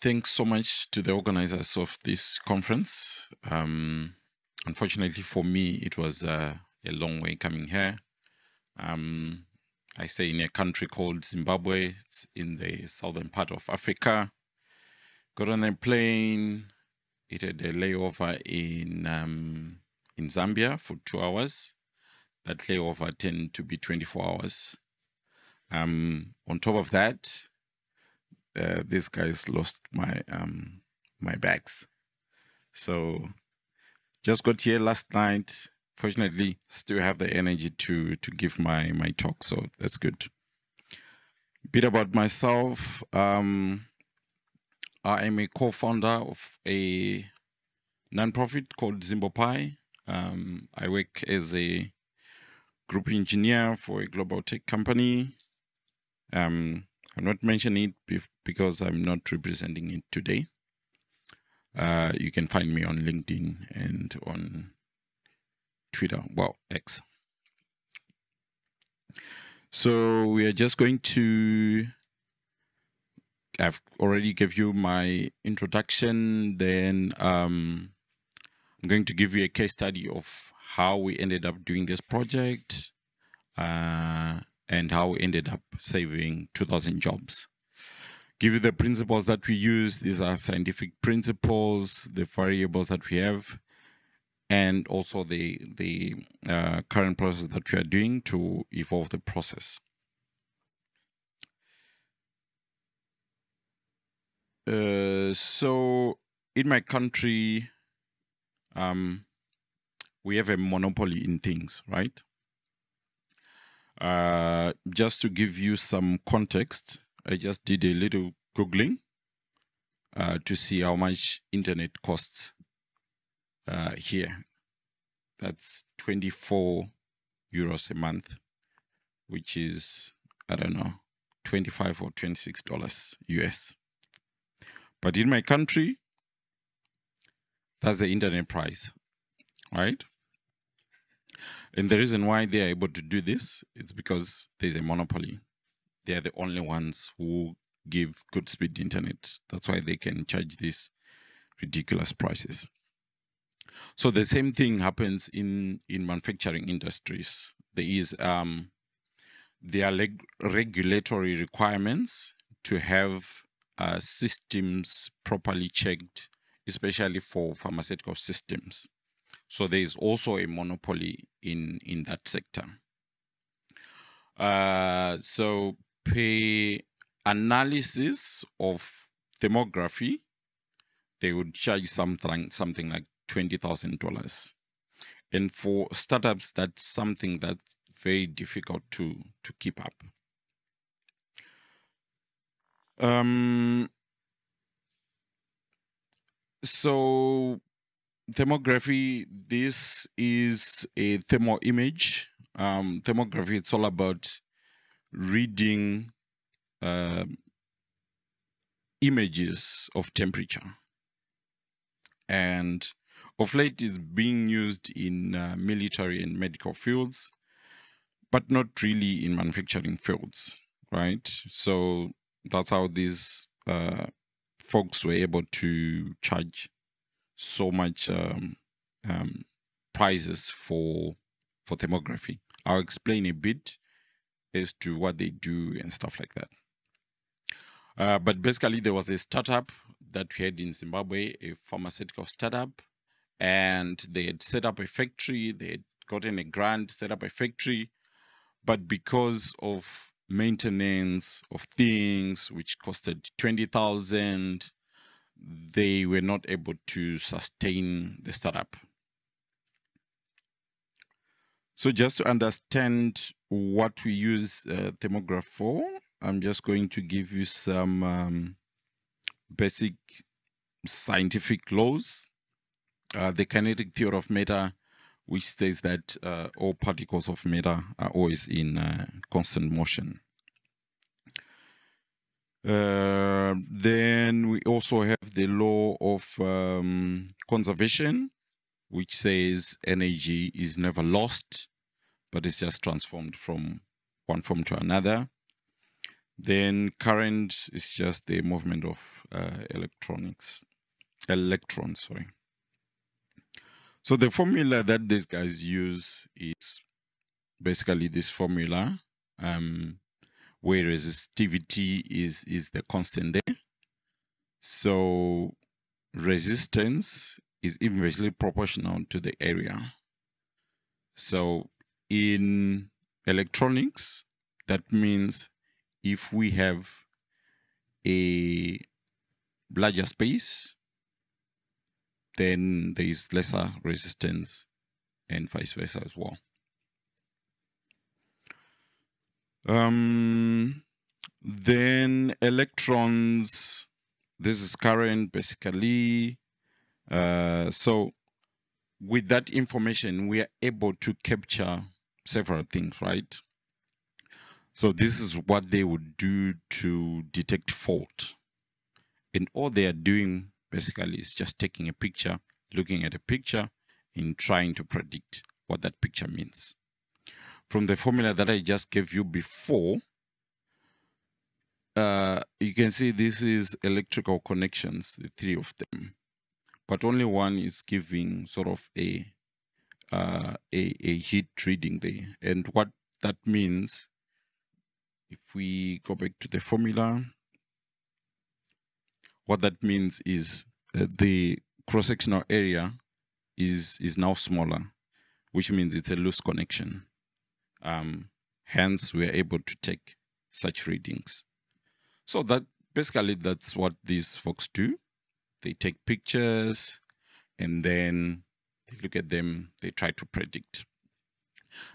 thanks so much to the organizers of this conference. Unfortunately for me, it was a long way coming here. I stay in a country called Zimbabwe. It's in the southern part of Africa. Got on a plane. It had a layover in Zambia for 2 hours. That layover tended to be 24 hours. On top of that, these guys lost my my bags. So just got here last night. Fortunately, still have the energy to give my talk, so that's good. A bit about myself. I am a co-founder of a nonprofit called Zimbo Pie. I work as a group engineer for a global tech company. I'm not mentioning it because I'm not representing it today. You can find me on LinkedIn and on Twitter, well, X. So we are just going to, I've already gave you my introduction, then I'm going to give you a case study of how we ended up doing this project and how we ended up saving 2,000 jobs. Give you the principles that we use. These are scientific principles, the variables that we have, and also the current process that we are doing to evolve the process. So in my country, we have a monopoly in things, right? Just to give you some context, I just did a little Googling to see how much internet costs here. That's 24 euros a month, which is, I don't know, $25 or $26 US. But in my country, that's the internet price, right? And the reason why they are able to do this is because there's a monopoly. They are the only ones who give good speed internet. That's why they can charge these ridiculous prices. So the same thing happens in manufacturing industries. There is there are regulatory requirements to have systems properly checked, especially for pharmaceutical systems. So there is also a monopoly in that sector. So per analysis of demography, they would charge something like $20,000. And for startups, that's something that's very difficult to keep up. So thermography, this is a thermal image. Thermography, it's all about reading images of temperature. And of late is being used in military and medical fields, but not really in manufacturing fields, right? So that's how these folks were able to charge so much prices for thermography. I'll explain a bit as to what they do and stuff like that. But basically there was a startup that we had in Zimbabwe, a pharmaceutical startup, and they had set up a factory. They had gotten a grant, set up a factory, but because of maintenance of things, which costed 20,000, they were not able to sustain the startup. So just to understand what we use thermograph for, I'm just going to give you some basic scientific laws. The kinetic theory of matter, which states that all particles of matter are always in constant motion. Then we also have the law of conservation, which says energy is never lost, but it's just transformed from one form to another. Then current is just the movement of electrons. Sorry. So the formula that these guys use is basically this formula, where resistivity is the constant there. So resistance is inversely proportional to the area. So in electronics, that means if we have a larger space, then there is lesser resistance and vice versa as well. Then electrons, this is current basically. So with that information, we are able to capture several things, right? So this is what they would do to detect fault. And all they are doing basically is just taking a picture, looking at a picture and trying to predict what that picture means. From the formula that I just gave you before, you can see this is electrical connections, the three of them, but only one is giving sort of a heat reading there. And what that means, if we go back to the formula, what that means is the cross-sectional area is now smaller, which means it's a loose connection. Hence, we are able to take such readings. So that basically that's what these folks do. They take pictures and then they look at them, they try to predict.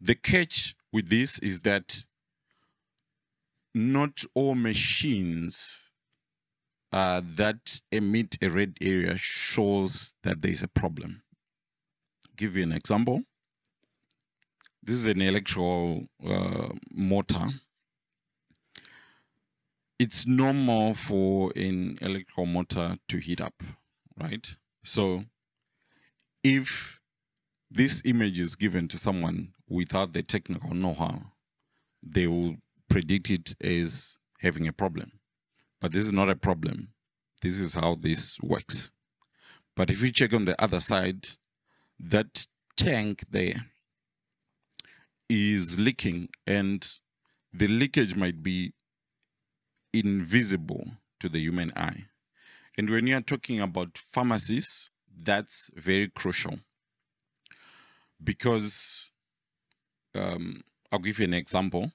The catch with this is that not all machines that emit a red area shows that there's a problem. I'll give you an example. This is an electrical motor. It's normal for an electrical motor to heat up, right? So if this image is given to someone without the technical know-how, they will predict it as having a problem. But this is not a problem. This is how this works. But if you check on the other side, that tank there is leaking, and the leakage might be invisible to the human eye. And when you are talking about pharmacies, that's very crucial, because I'll give you an example.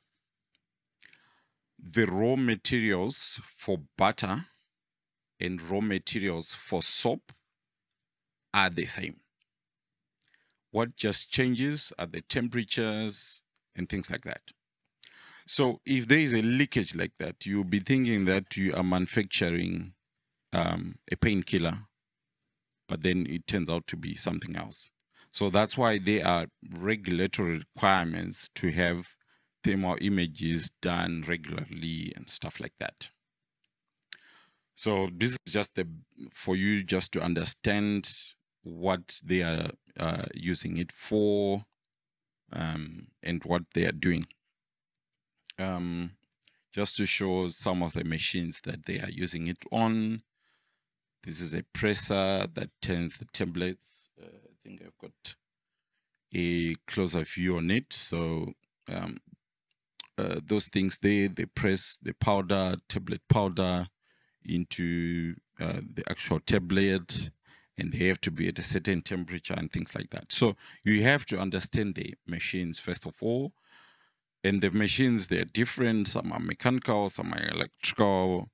The raw materials for butter and raw materials for soap are the same. What just changes are the temperatures and things like that. So if there is a leakage like that, you'll be thinking that you are manufacturing a painkiller, but then it turns out to be something else. So that's why there are regulatory requirements to have thermal images done regularly and stuff like that. So this is just for you just to understand what they are using it for and what they are doing. Just to show some of the machines that they are using it on. This is a presser that turns the templates. I think I've got a closer view on it. So those things there, they press the powder, tablet powder into the actual tablet, and they have to be at a certain temperature and things like that. So you have to understand the machines first of all. And the machines, they're different. Some are mechanical, some are electrical.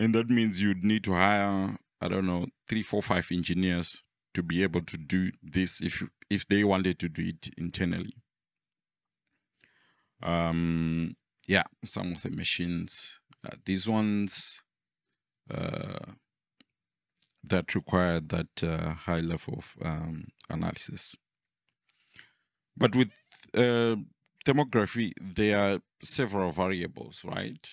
And that means you'd need to hire, I don't know, 3, 4, 5 engineers to be able to do this if they wanted to do it internally. Yeah, some of the machines, these ones that require that high level of analysis. But with thermography, there are several variables, right?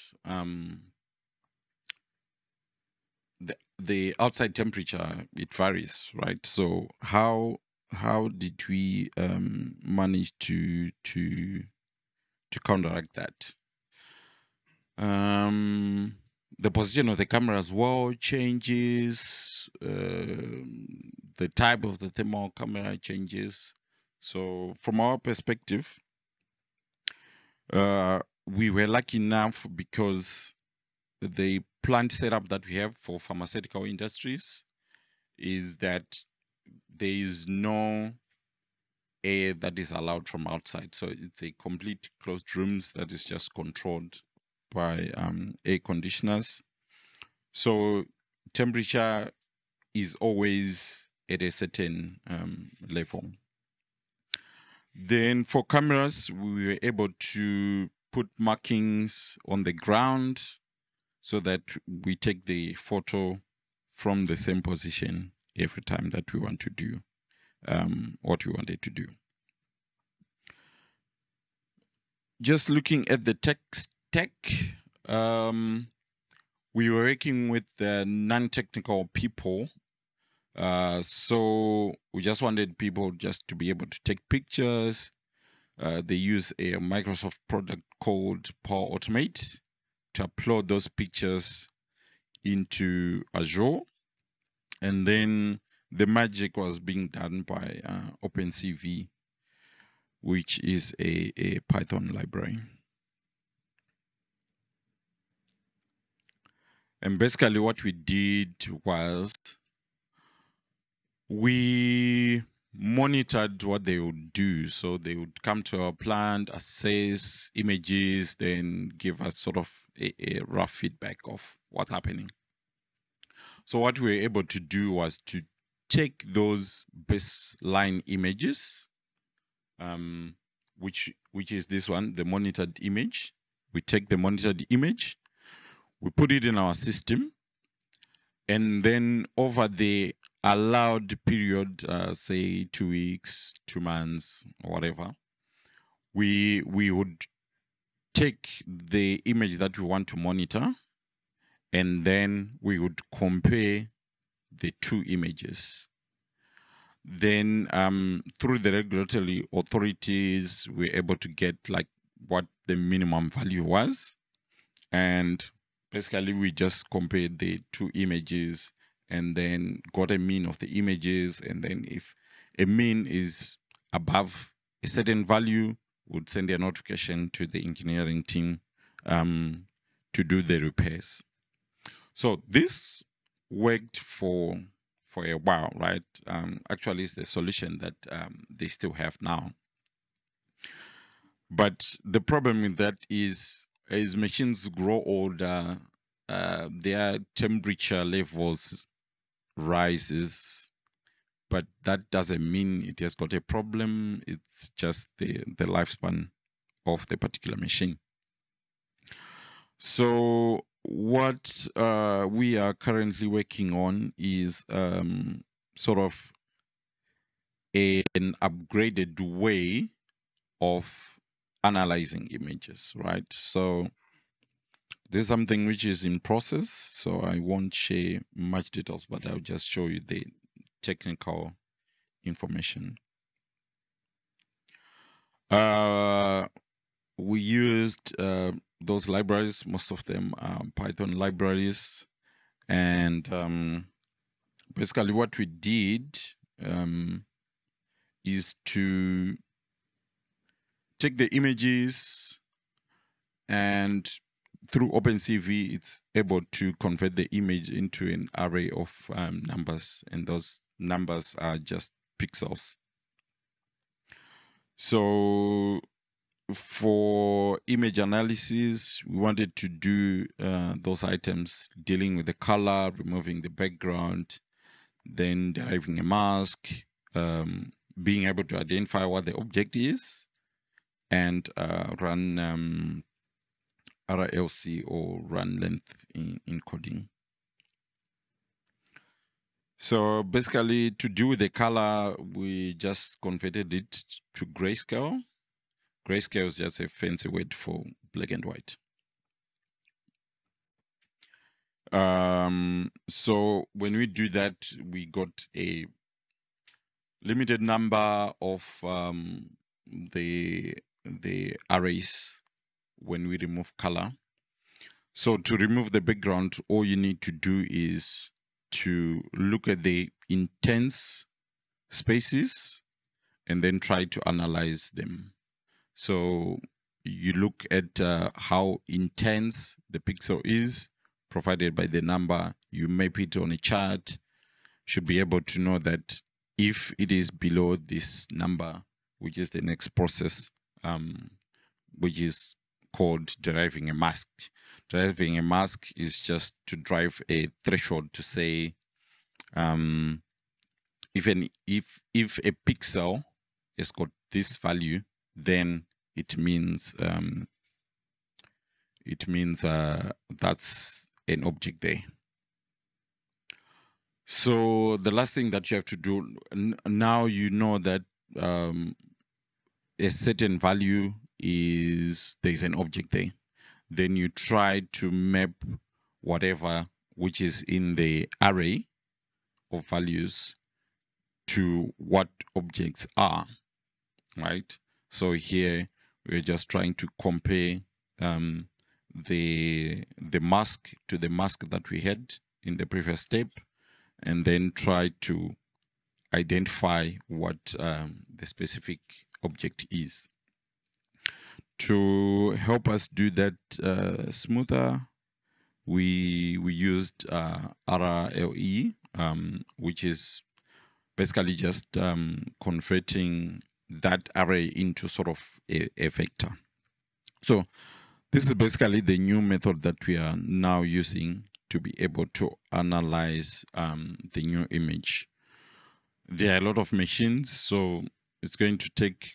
The outside temperature, it varies, right? So how did we manage to counteract that? The position of the camera as well changes, the type of the thermal camera changes. So from our perspective, we were lucky enough because the plant setup that we have for pharmaceutical industries is that there is no air that is allowed from outside. So it's a complete closed rooms that is just controlled by air conditioners. So temperature is always at a certain level. Then for cameras, we were able to put markings on the ground so that we take the photo from the same position every time that we want to do what we wanted to do. Just looking at the tech, we were working with non-technical people. So we just wanted people just to be able to take pictures. They use a Microsoft product called Power Automate to upload those pictures into Azure. And then the magic was being done by OpenCV, which is a Python library. And basically what we did was we monitored what they would do. So they would come to our plant, assess images, then give us sort of a rough feedback of what's happening. So what we were able to do was to take those baseline images, which is this one, the monitored image. We take the monitored image, we put it in our system, and then over the allowed period, say 2 weeks, 2 months, or whatever, we would take the image that we want to monitor, and then we would compare the two images. Then through the regulatory authorities, we were able to get like what the minimum value was. And basically we just compared the two images and then got a mean of the images. And then if a mean is above a certain value, we'd send a notification to the engineering team to do the repairs. So this worked for a while, right? Actually, it's the solution that they still have now. But the problem with that is as machines grow older, their temperature levels rises, but that doesn't mean it has got a problem. It's just the lifespan of the particular machine. So what we are currently working on is sort of an upgraded way of analyzing images, right? So there's something which is in process, so I won't share much details, but I'll just show you the technical information. We used those libraries. Most of them are Python libraries, and basically what we did is to take the images, and through OpenCV it's able to convert the image into an array of numbers, and those numbers are just pixels. So for image analysis, we wanted to do those items dealing with the color, removing the background, then deriving a mask, being able to identify what the object is, and run RLC or run length encoding. So basically, to do with the color, we just converted it to grayscale. Grayscale is just a fancy word for black and white. So when we do that, we got a limited number of the arrays when we remove color. So to remove the background, all you need to do is to look at the intense spaces and then try to analyze them. So you look at how intense the pixel is provided by the number. You map it on a chart, should be able to know that if it is below this number, which is the next process, which is called deriving a mask. Deriving a mask is just to drive a threshold to say, if a pixel has got this value, then it means that's an object there. So the last thing that you have to do now, you know that a certain value is there's an object there. Then you try to map whatever which is in the array of values to what objects are, right? So here we're just trying to compare the mask to the mask that we had in the previous step, and then try to identify what the specific object is. To help us do that smoother, we used RLE, which is basically just converting that array into sort of a vector. So this is basically the new method that we are now using to be able to analyze the new image. There are a lot of machines, so it's going to take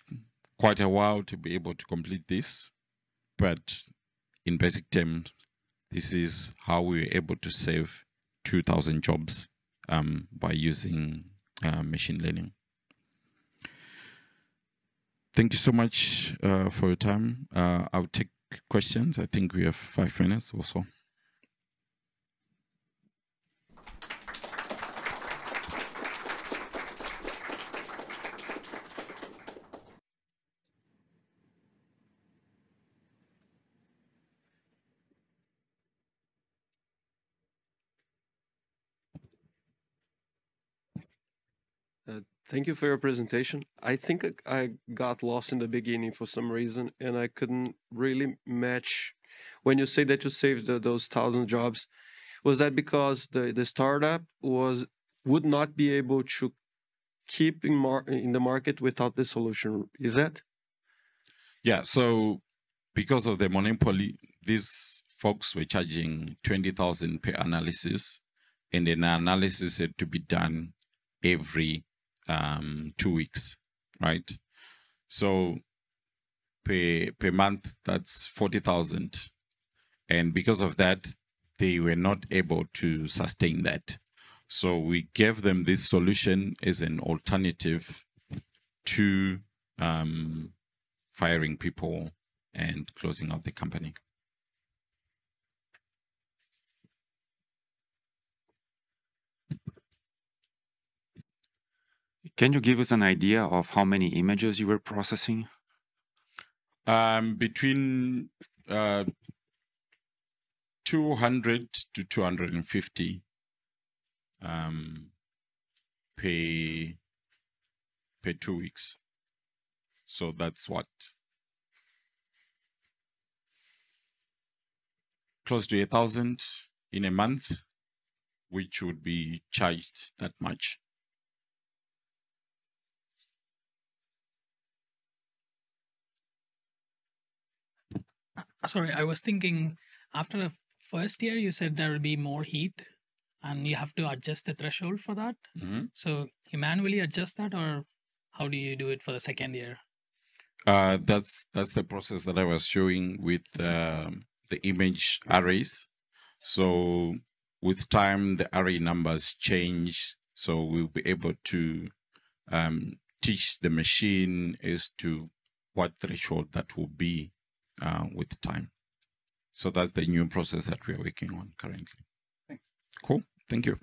quite a while to be able to complete this, but in basic terms, this is how we were able to save 2,000 jobs by using machine learning. Thank you so much for your time. I'll take questions. I think we have 5 minutes or so. Thank you for your presentation. I think I got lost in the beginning for some reason, and I couldn't really match. When you say that you saved those 1,000 jobs, was that because the startup would not be able to keep in the market without the solution? Is that? Yeah, so because of the monopoly, these folks were charging 20,000 per analysis, and an analysis had to be done every 2 weeks, right? So per month, that's 40,000, and because of that, they were not able to sustain that. So we gave them this solution as an alternative to firing people and closing out the company. Can you give us an idea of how many images you were processing? Between 200 to 250 per 2 weeks. So that's what? Close to 1,000 in a month, which would be charged that much. Sorry, I was thinking after the first year, you said there will be more heat and you have to adjust the threshold for that. Mm-hmm. So you manually adjust that, or how do you do it for the second year? That's the process that I was showing with the image arrays. So with time, the array numbers change. So we'll be able to teach the machine as to what threshold that will be with time. So that's the new process that we're working on currently. Thanks. Cool. Thank you.